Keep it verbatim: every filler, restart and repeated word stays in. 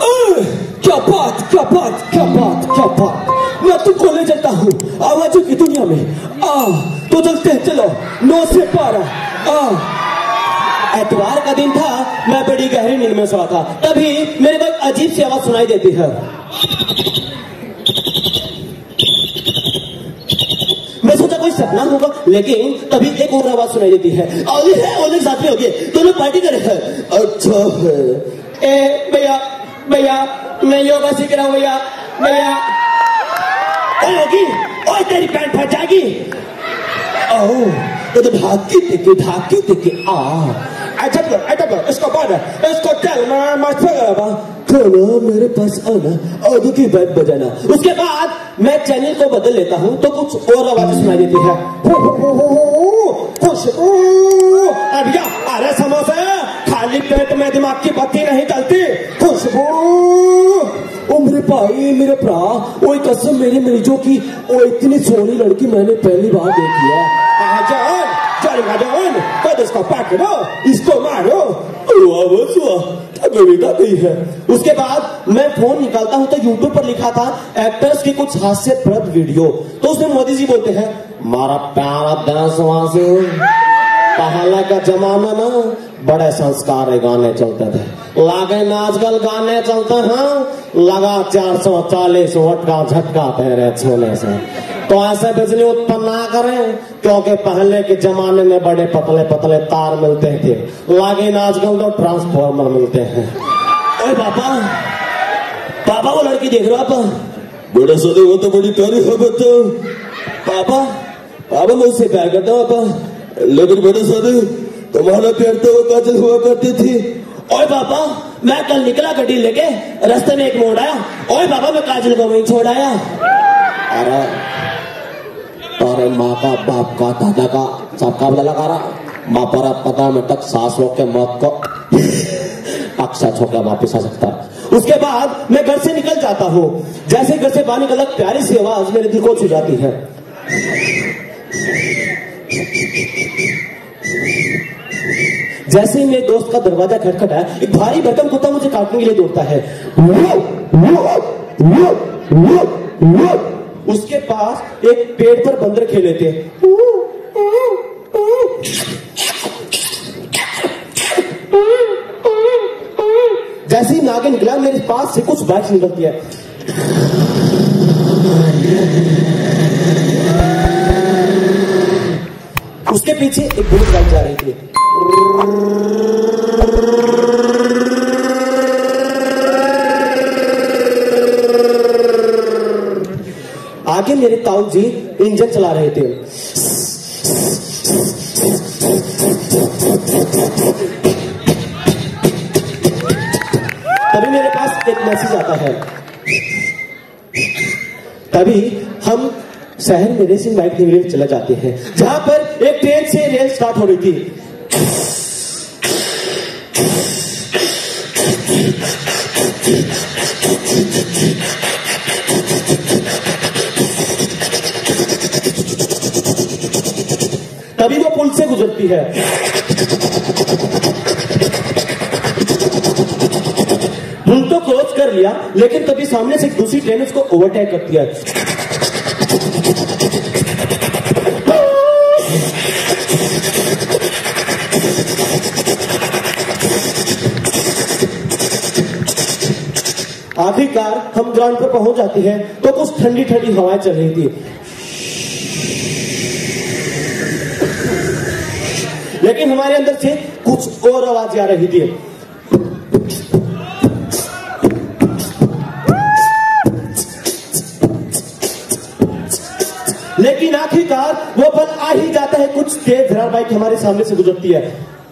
क्या बात क्या बात क्या बात क्या बात। मैं तुमको ले चलता हूँ आवाजों की दुनिया में। आ तो चलते हैं, चलो नौ से बारह। आ एतवार का दिन था, मैं बड़ी गहरी नींद में सोया था, तभी मेरे को एक अजीब सी आवाज सुनाई देती है। मैं सोचा कोई सपना होगा, लेकिन तभी एक और आवाज सुनाई देती है। ओले है, ओले साथ में हो गए, दोनों पार्टी कर रहे हैं। अच्छा है। ए भैया भैया मैं योगा सीख रहा हूँ भैया भैया। ओए होगी, ओए तेरी पैंट फट जाएगी। ओह तो धाकी देखे धाकी देखे। आ अच्छा तो अच्छा तो इसको बोल इसको टेल मैं मस्त करा चलो मेरे पास आना और दुखी बैठ बजाना। उसके बाद मैं चैनल को बदल लेता हूँ तो कुछ और आवाज सुनाई देती है। खुश अभिया अरे समोसे खाली पेट में दिमाग की बत्ती नहीं चलती। खुशबू ओ मेरे भाई मेरे भ्रा वो कसम मेरी मरीजों की वो इतनी सोनी लड़की मैंने पहली बार देखी है। जाओ चलेगा जाओन तो इसको पकड़ो इसको मारो। कविता गई है। उसके बाद मैं फोन निकालता हूँ तो यूट्यूब पर लिखा था एक्टर्स की कुछ हास्यप्रद वीडियो। तो उसमें मोदी जी बोलते हैं मारा प्यारा देशवासी पहले का जमाना ना बड़े संस्कार गाने चलते थे, लेकिन आजकल गाने चलते हैं लगा चार सौ चालीस वोट का झटका पैरे छोने से। तो ऐसे बिजली उत्पन्न ना करें क्योंकि पहले के जमाने में बड़े पतले पतले तार मिलते थे, लेकिन आजकल तो ट्रांसफार्मर मिलते हैं। ओए पापा पापा वो लड़की देख रहे हो आप? बड़ा सदे वो तो बड़ी प्यारी है बच्चा। पापा पापा मैं उससे प्यार करता हूँ पापा, लेकिन बड़े सदे तुम्हारा प्यार तो वो काजल हुआ करती थी। ओए पापा मैं कल निकला गड्डी लेके, रास्ते में एक मोड़ आया, ओए पापा मैं काजल को वहीं छोड़ आया। अरे तारे माँ का बाप का दादा का सबका पता लगा रहा। माँ पर पता तक सास लोग के मौत को अक्सर छोड़कर वापिस आ सकता। उसके बाद मैं घर से निकल जाता हूँ। जैसे घर से बाहर निकला प्यारी सी आवाज मेरे दिल को छू जाती है। जैसे ही मेरे दोस्त का दरवाजा खटखटा एक भारी भरकम कुत्ता मुझे काटने के लिए दौड़ता है। वो, वो, वो, वो, वो, वो, वो, उसके पास एक पेड़ पर बंदर खेले थे। जैसे ही नागिन निकला मेरे पास से कुछ बाइक निकलती है। उसके पीछे एक बुलेट बाइक जा रही थी। आगे मेरे ताऊ जी इंजन चला रहे थे। तभी मेरे पास एक मैसेज आता है। तभी हम शहर में रेसिंग बाइक के लिए चले जाते हैं, जहां पर एक ट्रेन से रेल स्टार्ट हो रही थी। तभी वो पुल से गुजरती है। पुल तो क्रॉस कर लिया, लेकिन तभी सामने से दूसरी ट्रेन उसको ओवरटेक करती है। आखिरकार हम ग्राउंड पर पहुंच जाते हैं तो कुछ ठंडी ठंडी हवाएं चल रही थी, लेकिन हमारे अंदर से कुछ और आवाज आ रही थी। लेकिन आखिरकार वो पल आ ही जाता है, कुछ तेज रफ्तार बाइक हमारे सामने से गुजरती है।